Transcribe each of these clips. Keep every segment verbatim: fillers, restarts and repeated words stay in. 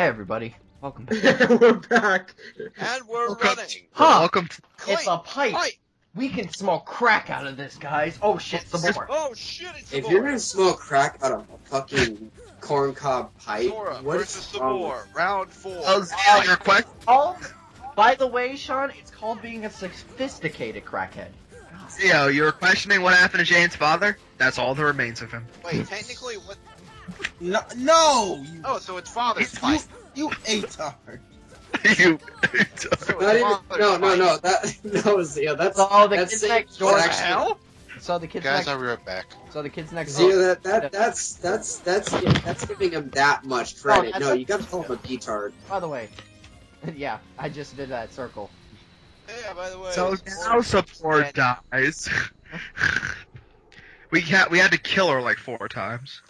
Hey everybody, welcome back. We're back. And we're welcome running. To, huh. Welcome to It's a pipe. pipe. We can smell crack out of this, guys. Oh shit, it's the board. Oh shit, it's the If board. You're gonna smell crack out of a fucking corncob pipe, Sora what versus the board, round four. Oh, uh, your question. Oh, by the way, Sean, it's called being a sophisticated crackhead. Yo, you're questioning what happened to Jane's father? That's all that remains of him. Wait, technically, what? No, no. You... Oh, so it's father's pipe. You, you A-tard. You A-tard. Not even, no, no, no. That no, yeah, that's all. Oh, the that's kids next door. Actually, hell? So the kids. Guys, next... I'll be right back. So the kids next door. See, that, that that's that's that's yeah, that's giving him that much credit. Oh, no, you gotta call him a B-tard. By the way, yeah, I just did that circle. Yeah, by the way. So now support dies. we had we had to kill her like four times.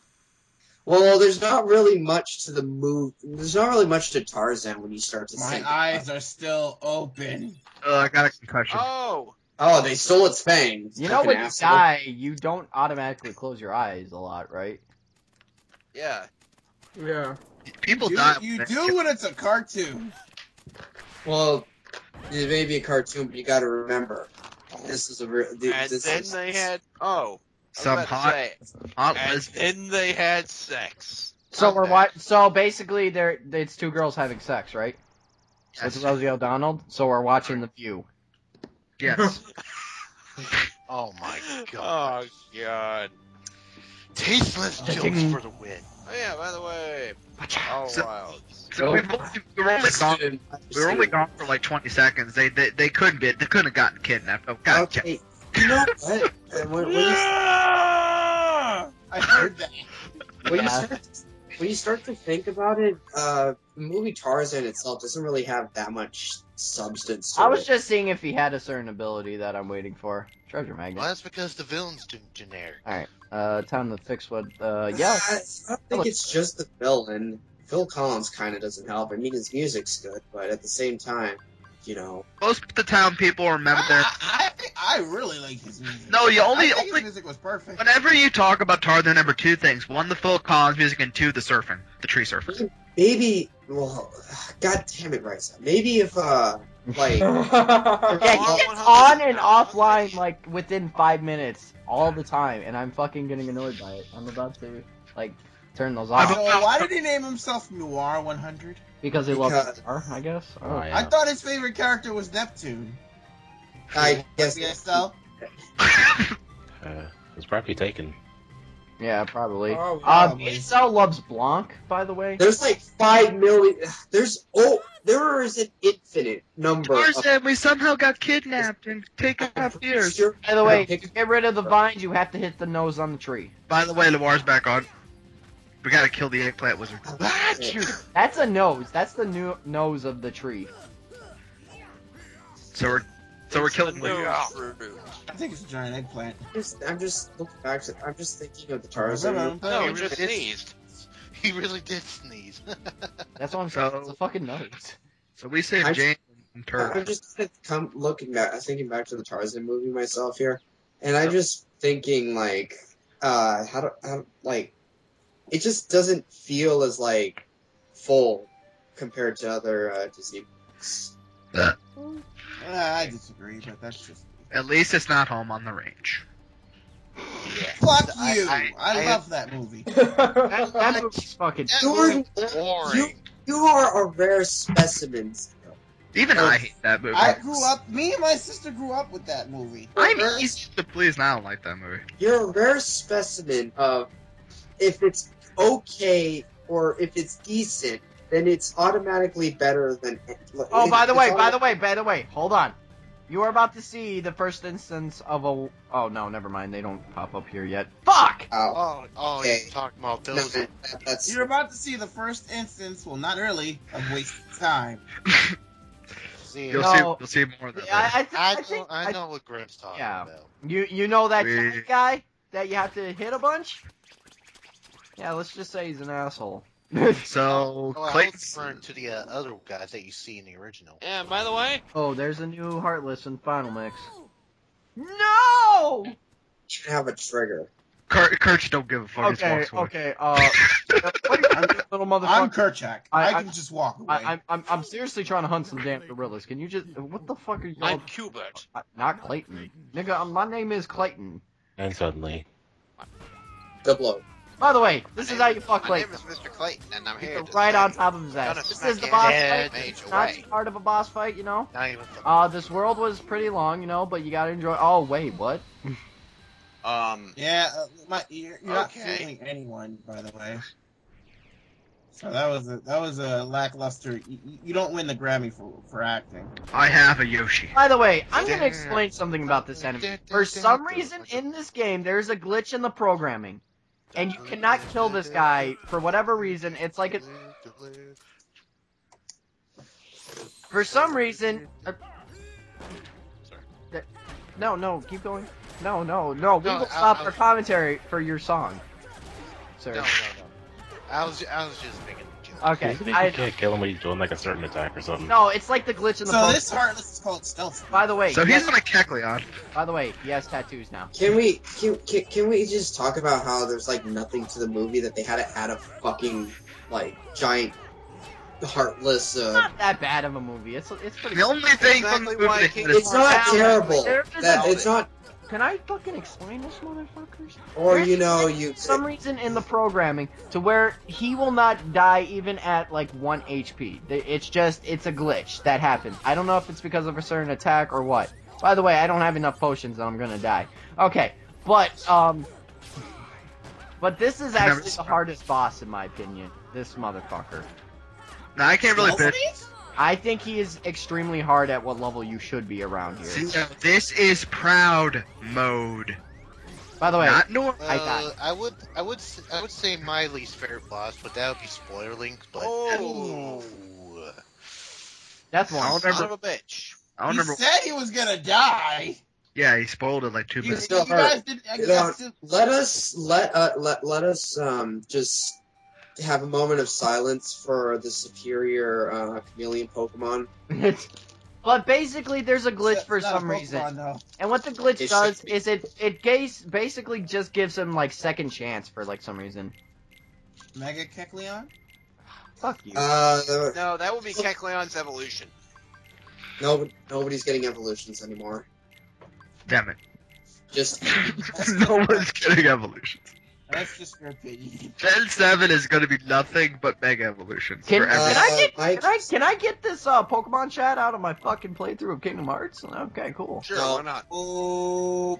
Well, there's not really much to the move. There's not really much to Tarzan when you start to. My eyes are still open. Oh, I got a concussion. Oh. Oh, they stole its fangs. You know when you die, you don't automatically close your eyes a lot, right? Yeah. Yeah. People die. You do when it's a cartoon. Well. It may be a cartoon, but you gotta remember, this is a real. Dude, and this then is, they had oh, some hot, say, hot. And lesbian. Then they had sex. So we're what? So basically, there it's two girls having sex, right? Yes. With Rosie O'Donnell. So we're watching The View. Yes. Oh my god! Oh god! Tasteless jokes for the win. Oh yeah, by the way. Oh so, wow. So we've only, we were only gone. We were only gone for like twenty seconds. They they they couldn't be. They couldn't have gotten kidnapped. Oh god. Okay. You know what? What, what you, I heard that. When you, start, when you start to think about it, uh, the movie Tarzan itself doesn't really have that much substance. To I was it. just seeing if he had a certain ability that I'm waiting for. Treasure magnet. Well, that's because the villain's generic. All right. Uh, time to fix what, uh, yeah. I, I don't think it's just the villain. Phil Collins kind of doesn't help. I mean, his music's good, but at the same time, you know. Most of the town people remember their... I, I, I really like his music. No, you only... I think only his music was perfect. Whenever you talk about Tarzan, number two things. One, the Phil Collins music, and two, the surfing. The tree surfing. Maybe, well, god damn it, Rice. Maybe if, uh... Like, yeah, he gets on and offline like within five minutes all the time, and I'm fucking getting annoyed by it. I'm about to like turn those off. So why did he name himself Noir one hundred? Because he loves Noir, I guess. Oh, yeah. I thought his favorite character was Neptune. I guess so. Uh, it's probably taken. Yeah, probably. Oh, um, Isao loves Blanc, by the way. There's like five million. There's oh, there is an infinite number. Tarzan, of... we somehow got kidnapped and taken up here. Sure. By the way, to get rid of the vines, you have to hit the nose on the tree. By the way, Lamar's back on. We gotta kill the eggplant wizard. That's a nose. That's the new nose of the tree. So we're. So we're killing. I think it's a giant eggplant. I'm just, I'm just looking back. To, I'm just thinking of the Tarzan. No, no, he just sneezed. He really did sneeze. That's what I'm saying. So, it's a fucking nose. So we saved I, Jane and Kurt. I'm just come looking back. Thinking back to the Tarzan movie myself here, and I'm just thinking like, uh, how do, how like, it just doesn't feel as like full compared to other uh, Disney movies. Uh, I disagree, but that's just... At least it's not Home on the Range. Yeah. Fuck I, you! I, I, I love I, that movie. that, that movie's fucking boring. You, you are a rare specimen. Even I hate that movie. I grew up... Me and my sister grew up with that movie. I'm easy to please, and I don't like that movie. You're a rare specimen of... If it's okay, or if it's decent, then it's automatically better than... Oh, it, by the way, by the way, by the way, hold on. You are about to see the first instance of a... Oh, no, never mind. They don't pop up here yet. Fuck! Oh, oh okay. You're talking about those... No, that's... You're about to see the first instance, well, not early, of wasted time. See, you'll, no, see, you'll see more of that. I, I, I, I, think, I know I, what Grim's talking yeah. about. You, you know that we... guy that you have to hit a bunch? Yeah, let's just say he's an asshole. So, oh, Clayton's referring to the uh, other guys that you see in the original. Yeah, by the way. Oh, there's a new Heartless in Final Mix. No! You should have a trigger. Kerch don't give a fuck. Okay, okay. Uh, little motherfucker. I'm Kerchak. I, I can just walk away. I, I, I'm, I'm seriously trying to hunt some damn gorillas. Can you just... What the fuck are you... I'm Qbert. Not Clayton. Nigga, my name is Clayton. And suddenly... Good blow. By the way, this my is how you fuck Clayton. My name is Mister Clayton, and I'm here to right on top of his ass. This is the boss fight. It's not too hard of a boss fight, you know? Not even uh, this world was pretty long, you know, but you gotta enjoy... Oh, wait, what? Um. Yeah, uh, my, you're, you're okay. Not fooling anyone, by the way. So that was a, that was a lackluster. You, you don't win the Grammy for for acting. I have a Yoshi. By the way, I'm gonna explain something about this enemy. For some reason in this game, there's a glitch in the programming, and you cannot kill this guy for whatever reason. It's like it. For some reason. Uh, Sorry. No, no, keep going. No, no, no, we no, will stop for commentary for your song, sir. No, no, no. I was, I was just making a joke. Okay. You I, can't kill him when he's doing like a certain attack or something. No, it's like the glitch in the... So post. This Heartless is called Stealth. By the way... So he's like Kecleon. By the way, he has tattoos now. Can we, can, can, can we just talk about how there's like nothing to the movie that they had to add a fucking, like, giant... Heartless. Uh, it's not that bad of a movie. It's, it's pretty... The only thing from the movie... It's not terrible. That, it's not... Can I fucking explain this, motherfuckers? Or, There's you know, you... some reason in the programming to where he will not die even at, like, one H P. It's just, it's a glitch that happens. I don't know if it's because of a certain attack or what. By the way, I don't have enough potions and I'm gonna die. Okay, but, um... But this is actually the hardest boss, in my opinion. This motherfucker. Nah, I can't really pitch. I think he is extremely hard at what level you should be around here. So this is proud mode. By the way, Not normal. Uh, I died. I would, I would, I would say my least favorite boss, but that would be spoiling. But oh, that's one. I don't remember. Son of a bitch. I don't he remember. Said he was gonna die. Yeah, he spoiled it like two minutes. You, you guys did, you know, did... Let us let uh, let let us um just. Have a moment of silence for the superior uh, chameleon Pokemon. But basically, there's a glitch for some Pokemon, reason. No. And what the glitch it does is it it gave, basically just gives him like second chance for like some reason. Mega Kecleon? Fuck you. Uh, no, that would be Kecleon's evolution. No, nobody's getting evolutions anymore. Damn it! Just no one's getting evolutions. That's just your opinion. Gen seven is going to be nothing but Mega Evolutions. Can, uh, can I get I, can I can I get this uh, Pokemon chat out of my fucking playthrough of Kingdom Hearts? Okay, cool. Sure, no. Why not? Oh.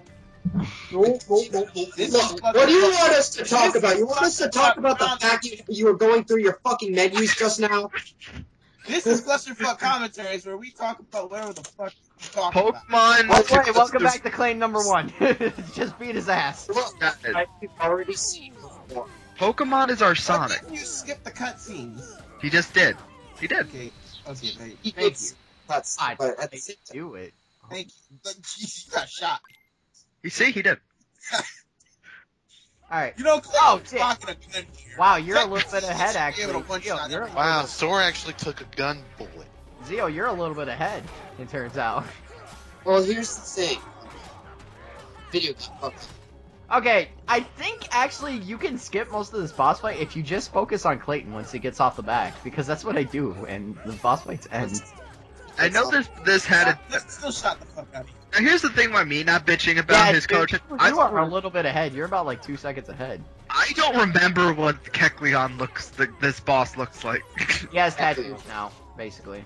No, no, no. This Look, what do you want us to talk about? You want us to talk about the fact you you were going through your fucking menus just now? This is Clusterfuck Commentaries, where we talk about whatever the fuck we talk Pokemon about. Pokemon! Okay, welcome back to claim number one. Just beat his ass. Well, I've already seen before. Pokemon is our Sonic. Why didn't you skip the cutscenes? He just did. He did. Okay, okay thank you. Thank you. That's, I but at the do it. Thank you. But geez, he got shot. You see, he did. Alright. You know, oh, wow, you're a little bit ahead, actually. Zio, you're wow, Sora actually took a gun bullet. Zio, you're a little bit ahead, it turns out. Well, here's the thing. Video game. Okay, I think, actually, you can skip most of this boss fight if you just focus on Clayton once he gets off the back, because that's what I do, and the boss fights end. I know this this had a... Let's still shot the fuck out of you. Now here's the thing by me not bitching about yeah, his dude, coach. You I, are a little bit ahead. You're about like two seconds ahead. I don't remember what Kecleon looks... The, this boss looks like. He has tattoos now, basically.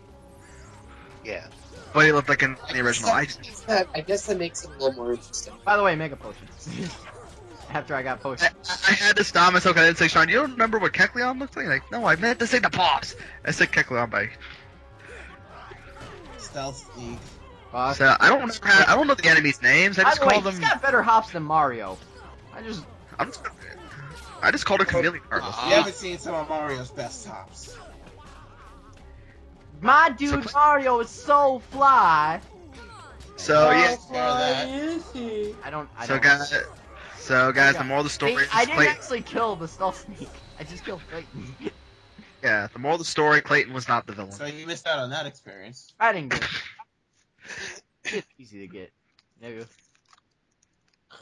Yeah. But he looked like in the original. I guess, that, I guess that makes him a little more interesting. By the way, Mega Potions. After I got potions. I, I had to stop myself. I didn't say, Sean, you don't remember what Kecleon looks like? Like, no, I meant to say the boss. I said Kecleon by... Stealthy. Uh, so I don't know. I don't know the enemies' names. I just call them. He's got better hops than Mario. I just. I'm just. I just called a chameleon. Heartless. You haven't seen some of Mario's best hops. My dude, so, Mario is so fly. So yeah. I don't. I so don't guys. Know. So guys, the moral of the story. They, is I didn't Clayton. actually kill the stealth sneak. I just killed Clayton. Yeah. The moral of the story, Clayton was not the villain. So you missed out on that experience. I didn't get it. It's easy to get. There you go.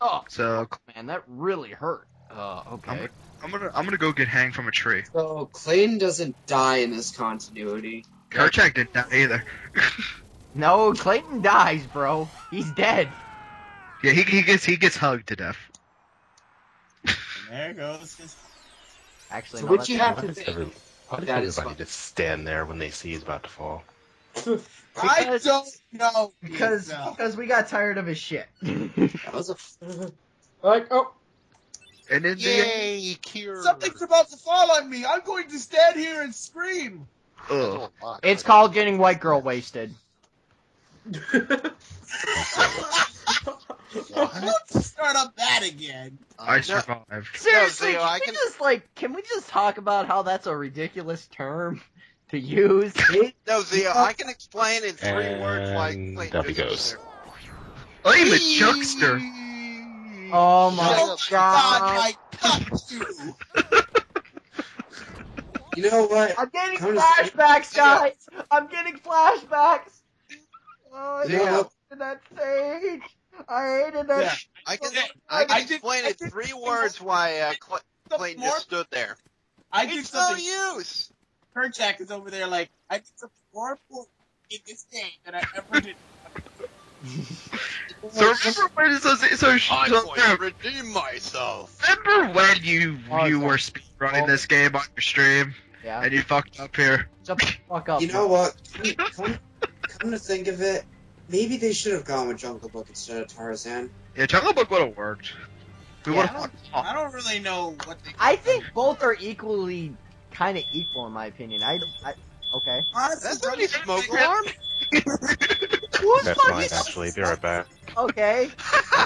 Oh, so man, that really hurt. Uh, okay. I'm gonna, I'm gonna I'm gonna go get hanged from a tree. So Clayton doesn't die in this continuity. Kerchak didn't die either. No, Clayton dies, bro. He's dead. Yeah, he he gets he gets hugged to death. There goes his. Actually, so no, what you have to do? Why does everybody just stand there when they see he's about to fall? Because, I don't know. Because no. because we got tired of his shit. That was a like oh. And then Yay, the, cure. Something's about to fall on me. I'm going to stand here and scream. Ugh. It's called getting white girl wasted. Let's start up that again. I survived. No, seriously, no, Zio, can I we can... just like can we just talk about how that's a ridiculous term to use? No, Zio, I can explain in three and words. Like there he goes. I'm a chuckster. Oh my oh god! My god you know what? I'm getting I'm flashbacks, guys. I'm getting flashbacks. Oh, yeah. I hated that stage. I hated that. Yeah. Sh I can. I can I explain did, in three words why uh, Cl Clayton just stood there. I did it's something. No use. Kerchak is over there like I did something more important in this game than I ever did. So remember when so, so, so, I'm going to redeem myself. Remember when you you were speedrunning this game on your stream? Yeah. And you fucked up here. Shut the fuck up. You know what? Come, come to think of it, maybe they should have gone with Jungle Book instead of Tarzan. Yeah, Jungle Book would have worked. We yeah, would have. I don't really know what they. I think both are equally kind of equal in my opinion. I, I okay. Honestly, that's pretty smoke alarm. Who's That's mine, actually. Be right back. Okay. uh,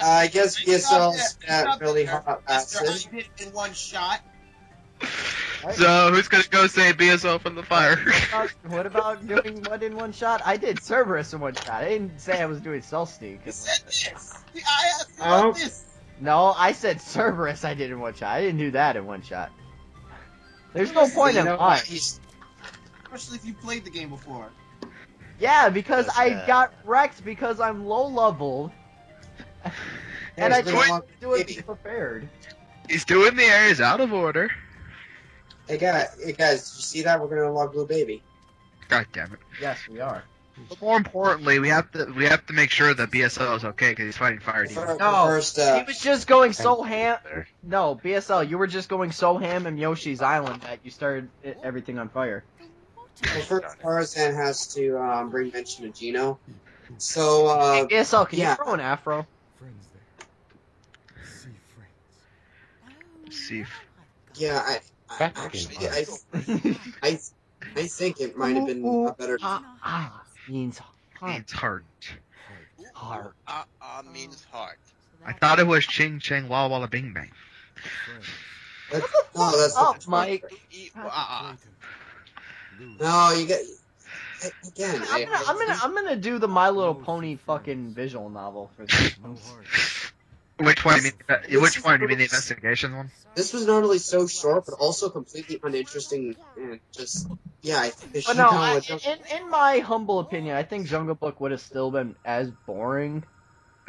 I guess P S L's got really hot passes. I did it in one shot. So, who's gonna go save B S L from the fire? What about, what about doing one in one shot? I did Cerberus in one shot. I didn't say I was doing Celestique. You said this! I asked about oh. this! No, I said Cerberus I did in one shot. I didn't do that in one shot. There's no point in lying. Especially if you played the game before. Yeah, because That's I bad. got wrecked because I'm low level. And There's I just want to do it to be prepared. He's doing the areas out of order. Hey guys, hey guys, did you see that? We're gonna unlock Blue Baby. God damn it. Yes, we are. But more importantly, we have to we have to make sure that B S L is okay because he's fighting fire demons. No, first, uh, he was just going so ham. No, B S L, you were just going so ham in Yoshi's Island that you started everything on fire. Well, first, Tarzan has to um, bring mention to Gino. So, uh. Hey, B S L, can yeah. you throw an afro? Friends there. See friends. See. Yeah, I. I actually, I, I. I think it might have been a better. Ah, uh, ah uh, means heart. Means heart. Heart. Ah, uh, uh, means heart. I thought it was Ching Chang Walla Walla Bing Bang. That's, no, that's oh, the Mike. Ah. No, you got again. I'm gonna, I, I'm gonna, I'm gonna do the My Little Pony fucking visual novel for this. Which one? Do you mean, which one? Do you mean the investigation one? This was not only so short, but also completely uninteresting and just yeah. I think this should no, I, in, in my humble opinion, I think Jungle Book would have still been as boring.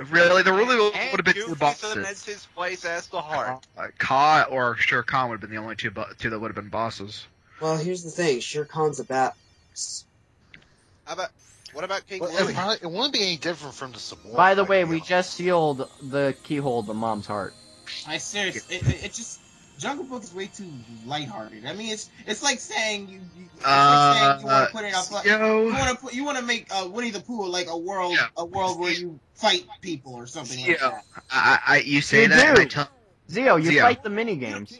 Really, the really would have been two bosses. His place as the heart. Uh, Ka or Shere Khan would have been the only two two that would have been bosses. Well, here's the thing. Shere Khan's a bat. How about what about King well, Louis? It, probably, it won't be any different from the support. By the way, we know. just sealed the keyhole to Mom's heart. I seriously, it, it, it just Jungle Book is way too lighthearted. I mean, it's it's like saying you you, uh, like saying you want to put it up like, yo, you want to put you want to make uh, Winnie the Pooh like a world yeah. a world where you fight people or something Zio, like that. I, I you say you that I tell Zio, you Zio. fight the mini games.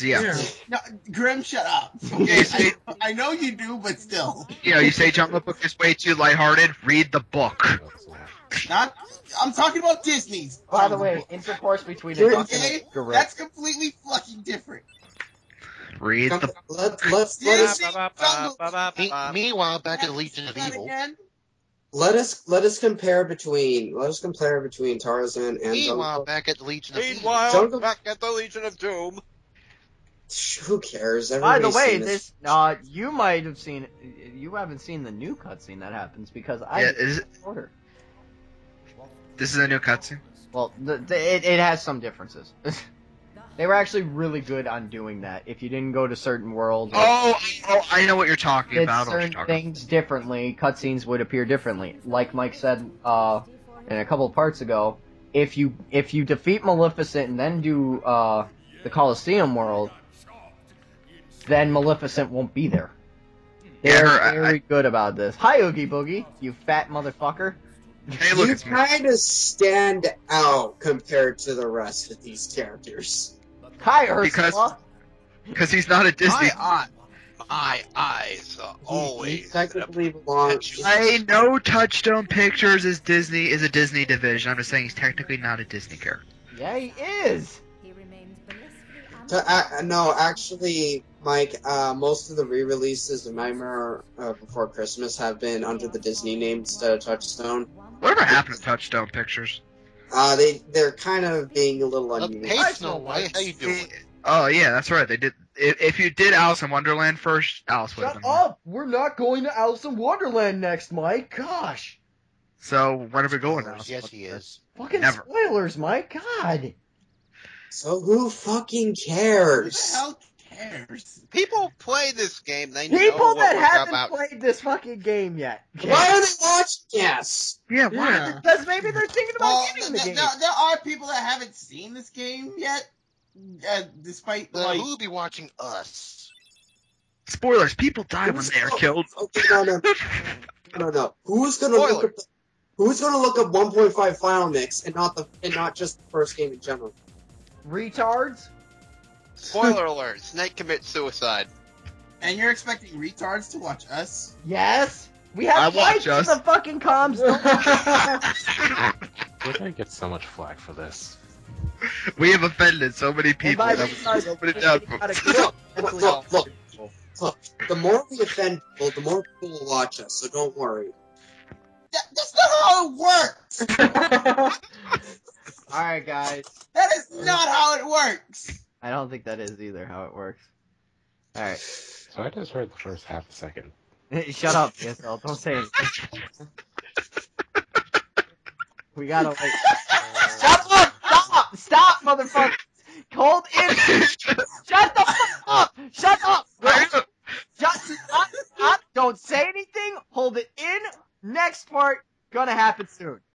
Yeah. No, Grim, shut up. Okay, say, I, I know you do, but still. You know, you say Jungle Book is way too lighthearted. Read the book. Not, I'm talking about Disney's. By the way, intercourse between a duck and a gorilla. That's completely fucking different. Read the book. Let, let's, let us, ba, ba, ba, ba, ba, ba. Meanwhile, back at the Legion of Evil. Again? Let us let us compare between let us compare between Tarzan and. Meanwhile, back at the Legion of Meanwhile, Jungle... back at the Legion of Doom. Who cares? Everybody's By the way, this uh, you might have seen. You haven't seen the new cutscene that happens because I yeah, is it... order. This is a new cutscene? Well, the, the, it, it has some differences. They were actually really good on doing that. If you didn't go to certain worlds... Oh, oh I know what you're talking about. Certain talking things about. differently, cutscenes would appear differently. Like Mike said uh, in a couple of parts ago, if you if you defeat Maleficent and then do uh, the Coliseum world, then Maleficent won't be there. They're yeah, very I, I, good about this. Hi, Oogie Boogie, you fat motherfucker. Hey, look, you kind of stand out compared to the rest of these characters. Hi, Ursula. Because he's not a Disney. My, my eyes are always. Technically belongs. I know Touchstone Pictures is Disney is a Disney division. I'm just saying he's technically not a Disney character. Yeah, he is. He remains uh, no, actually, Mike. Uh, most of the re-releases of Nightmare uh, Before Christmas have been under the Disney name instead of Touchstone. Whatever happened to Touchstone Pictures? Uh, they they're kind of being a little unusual. Hey, Snow White, how you doing? Oh yeah, that's right. They did. If, if you did Alice in Wonderland first, Alice would have been. Shut up! We're not going to Alice in Wonderland next, Mike. Gosh. So where are we going now? Yes, he is. Fucking Never. spoilers, Mike. God. So who fucking cares? Who the hell cares? People play this game. They know People that haven't about. played this fucking game yet. Why are they watching? Yes. Yeah, why? Yeah. Because maybe they're thinking about well, getting the th game. Th there are people that haven't seen this game yet, uh, despite the like... Who'll be watching us? Spoilers. People die Who's... when they are killed. Okay, no, no, no, no. Who's gonna Spoiler. look up? The... Who's gonna look up one point five Final Mix and not the and not just the first game in general? Retards. Spoiler alert, Snake commits suicide. And you're expecting retards to watch us? Yes! We have lights in the fucking comms! We're gonna get so much flack for this. We have offended so many people. That was so many look, look, look, look, the more we offend people, the more people will watch us, so don't worry. That, that's not how it works! Alright, guys. That is not how it works! I don't think that is either how it works. Alright. So I just heard the first half a second. Shut up, Yesel. Don't say anything. We gotta wait. Uh... Shut up! Stop! Stop, motherfucker! Cold in! Shut the fuck up! Shut up! Shut up! Up! Don't say anything! Hold it in! Next part, gonna happen soon.